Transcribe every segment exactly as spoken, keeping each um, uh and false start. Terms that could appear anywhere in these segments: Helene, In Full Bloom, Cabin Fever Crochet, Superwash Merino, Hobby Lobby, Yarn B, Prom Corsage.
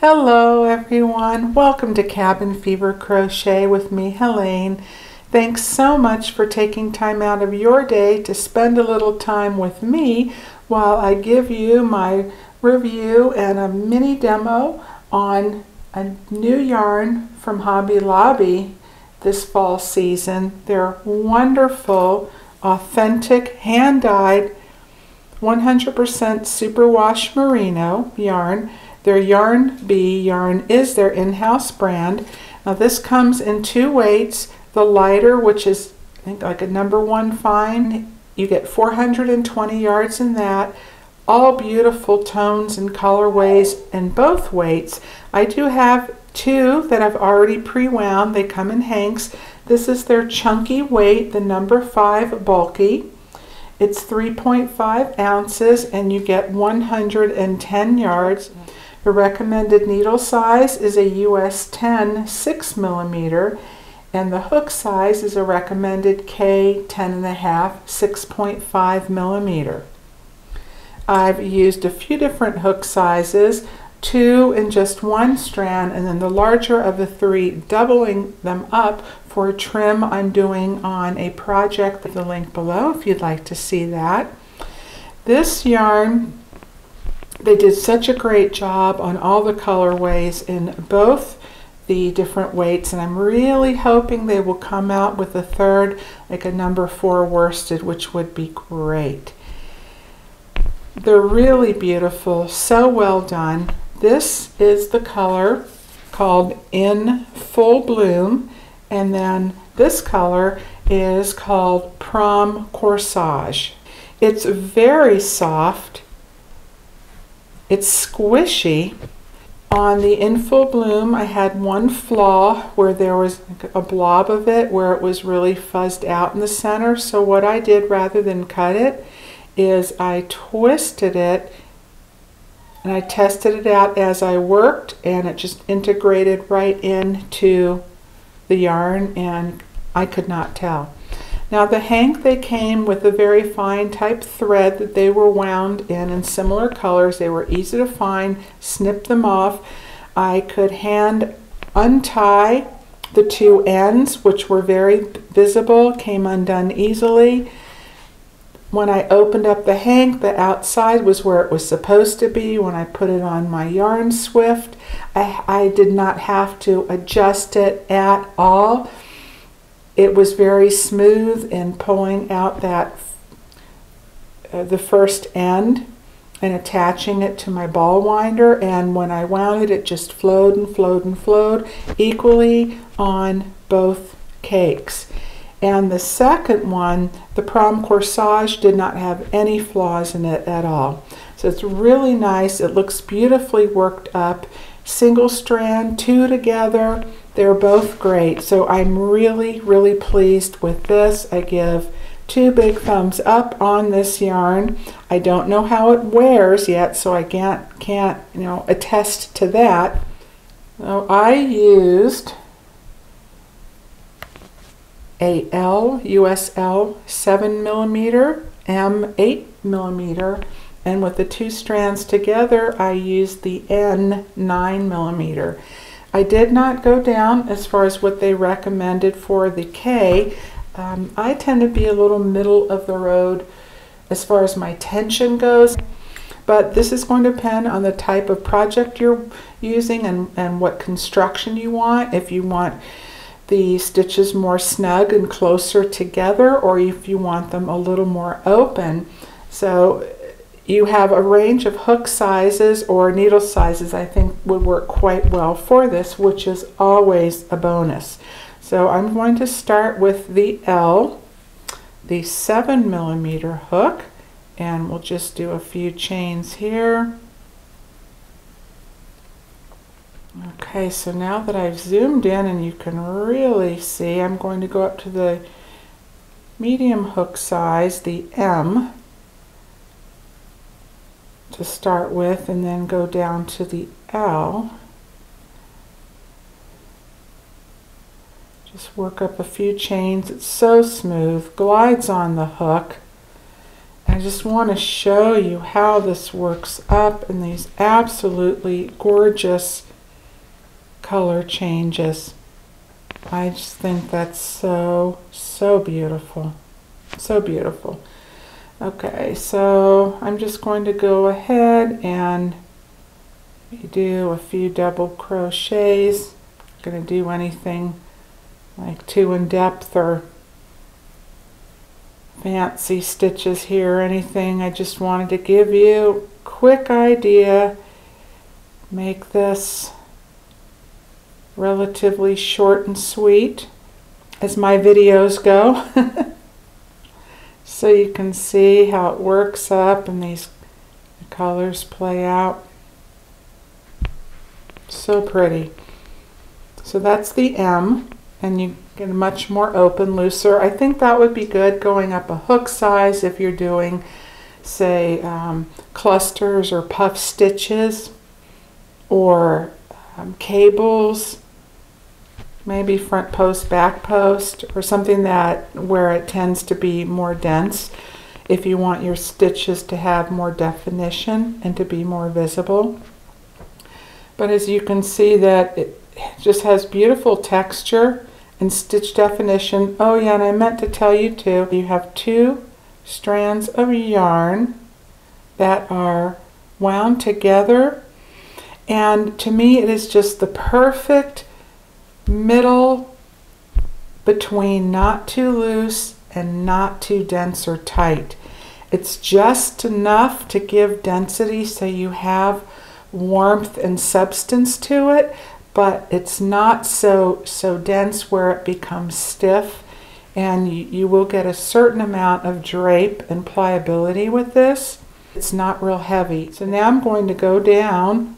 Hello everyone, welcome to Cabin Fever Crochet with me, Helene. Thanks so much for taking time out of your day to spend a little time with me while I give you my review and a mini demo on a new yarn from Hobby Lobby this fall season. They're wonderful, authentic, hand-dyed, one hundred percent Superwash Merino yarn. Their Yarn B yarn is their in-house brand. Now this comes in two weights. The lighter, which is I think like a number one find, you get four hundred twenty yards in that. All beautiful tones and colorways in both weights. I do have two that I've already pre-wound. They come in hanks. This is their chunky weight, the number five bulky. It's three point five ounces and you get one hundred ten yards. The recommended needle size is a U S ten six millimeter, and the hook size is a recommended K ten and a half, six point five millimeter. I've used a few different hook sizes, two in just one strand, and then the larger of the three, doubling them up for a trim I'm doing on a project. The link below if you'd like to see that. This yarn, they did such a great job on all the colorways in both the different weights, and I'm really hoping they will come out with a third, like a number four worsted, which would be great. They're really beautiful, so well done. This is the color called In Full Bloom, and then this color is called Prom Corsage. It's very soft, it's squishy. On the In Full Bloom, I had one flaw where there was a blob of it where it was really fuzzed out in the center. So what I did, rather than cut it, is I twisted it and I tested it out as I worked, and it just integrated right into the yarn, and I could not tell. Now the hank, they came with a very fine type thread that they were wound in in similar colors. They were easy to find, snip them off. I could hand untie the two ends, which were very visible, came undone easily. When I opened up the hank, the outside was where it was supposed to be. When I put it on my yarn swift, I, I did not have to adjust it at all. It was very smooth in pulling out that uh, the first end and attaching it to my ball winder, and when I wound it, it just flowed and flowed and flowed equally on both cakes. And the second one, the Prom Corsage, did not have any flaws in it at all. So it's really nice. It looks beautifully worked up. Single strand, two together. They're both great, so I'm really, really pleased with this. I give two big thumbs up on this yarn. I don't know how it wears yet, so I can't, can't you know, attest to that. So I used a L, U S L, seven millimeter, M, eight millimeter, and with the two strands together, I used the N, nine millimeter. I did not go down as far as what they recommended for the K. Um, I tend to be a little middle of the road as far as my tension goes, but this is going to depend on the type of project you're using and, and what construction you want. If you want the stitches more snug and closer together, or if you want them a little more open. So you have a range of hook sizes or needle sizes I think would work quite well for this, which is always a bonus. So I'm going to start with the L, the seven millimeter hook, and we'll just do a few chains here. Okay, so now that I've zoomed in and you can really see, I'm going to go up to the medium hook size, the M, to start with, and then go down to the L. Just work up a few chains. It's so smooth, glides on the hook. I I just want to show you how this works up in these absolutely gorgeous color changes. I just think that's so, so beautiful. So beautiful. Okay, so I'm just going to go ahead and do a few double crochets. I'm not going to do anything like too in depth or fancy stitches here or anything. I just wanted to give you a quick idea, make this relatively short and sweet as my videos go. So you can see how it works up and these colors play out. So pretty. So that's the M, and you get much more open, looser. I think that would be good going up a hook size if you're doing, say, um, clusters or puff stitches or um, cables, maybe front post, back post, or something that where it tends to be more dense if you want your stitches to have more definition and to be more visible. But as you can see, that it just has beautiful texture and stitch definition. Oh yeah, and I meant to tell you too, you have two strands of yarn that are wound together, and to me it is just the perfect middle between not too loose and not too dense or tight. It's just enough to give density so you have warmth and substance to it, but it's not so so dense where it becomes stiff, and you, you will get a certain amount of drape and pliability with this. It's not real heavy. So now I'm going to go down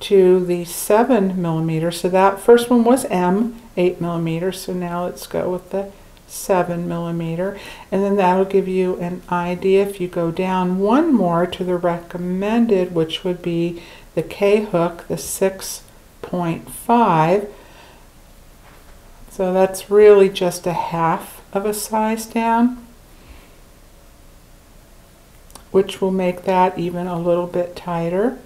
to the seven millimeter. So that first one was M, eight millimeter. So now let's go with the seven millimeter, and then that'll give you an idea. If you go down one more to the recommended, which would be the K hook, the six point five. So that's really just a half of a size down, which will make that even a little bit tighter.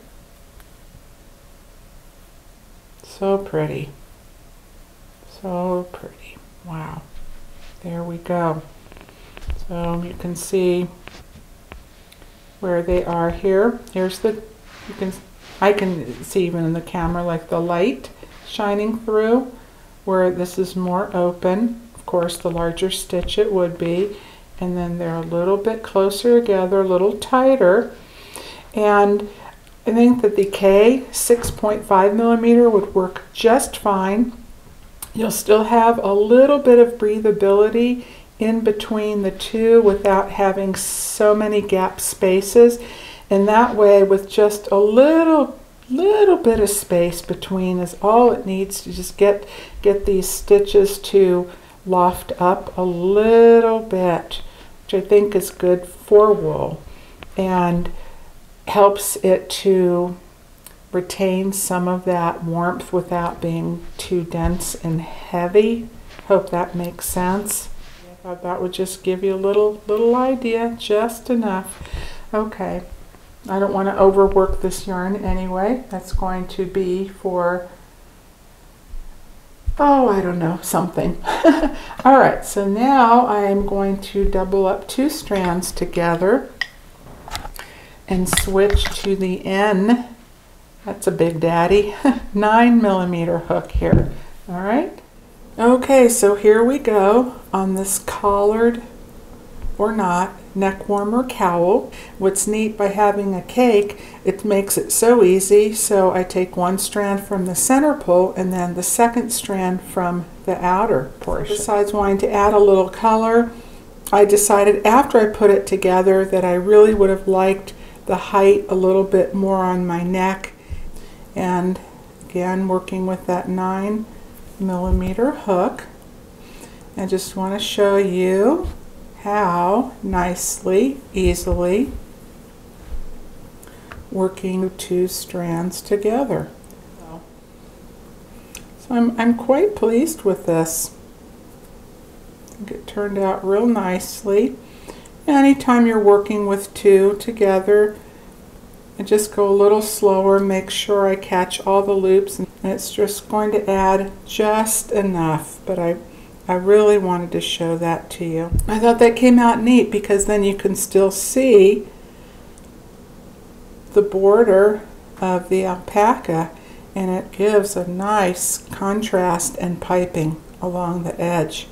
So pretty. So pretty. Wow. There we go. So you can see where they are here. Here's the, you can, I can see even in the camera like the light shining through where this is more open. Of course, the larger stitch it would be. And then they're a little bit closer together, a little tighter. And I think that the K six point five millimeter would work just fine. You'll still have a little bit of breathability in between the two without having so many gap spaces, and that way with just a little little bit of space between is all it needs to just get get these stitches to loft up a little bit, which I think is good for wool and helps it to retain some of that warmth without being too dense and heavy. Hope that makes sense. I thought that would just give you a little little idea, just enough. Okay, I don't want to overwork this yarn anyway. That's going to be for, oh, I don't know, something. All right, so now I am going to double up two strands together and switch to the N. That's a big daddy, nine millimeter hook here. All right. Okay, so here we go on this collared or not neck warmer cowl. What's neat by having a cake, it makes it so easy. So I take one strand from the center pole and then the second strand from the outer portion. Besides wanting to add a little color, I decided after I put it together that I really would have liked the height a little bit more on my neck. And again, working with that nine millimeter hook, I just want to show you how nicely, easily working two strands together. So I'm, I'm quite pleased with this. I think it turned out real nicely. Anytime you're working with two together, I just go a little slower, make sure I catch all the loops, and it's just going to add just enough, but I I really wanted to show that to you. I thought that came out neat because then you can still see the border of the alpaca, and it gives a nice contrast and piping along the edge,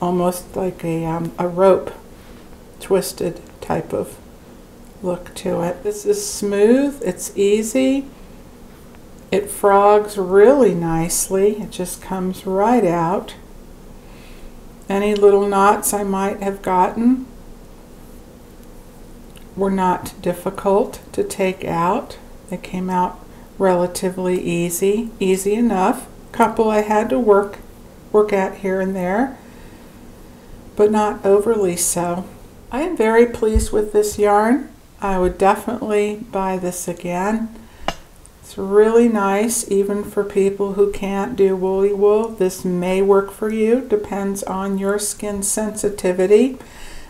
almost like a, um, a rope twisted type of look to it. This is smooth, it's easy, it frogs really nicely, it just comes right out. Any little knots I might have gotten were not difficult to take out. They came out relatively easy, easy enough. A couple I had to work, work at here and there, but not overly so. I am very pleased with this yarn. I would definitely buy this again. It's really nice, even for people who can't do woolly wool. This may work for you, depends on your skin sensitivity.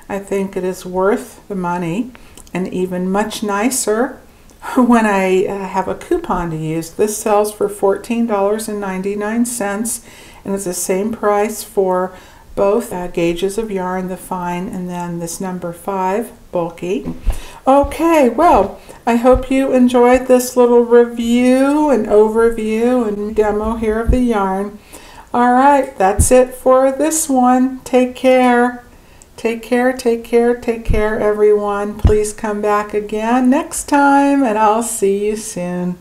I think it is worth the money, and even much nicer when I uh, have a coupon to use. This sells for fourteen ninety-nine, and it's the same price for both uh, gauges of yarn, the fine and then this number five, bulky. Okay, well, I hope you enjoyed this little review and overview and demo here of the yarn. All right, that's it for this one. Take care. Take care, take care, take care, everyone. Please come back again next time, and I'll see you soon.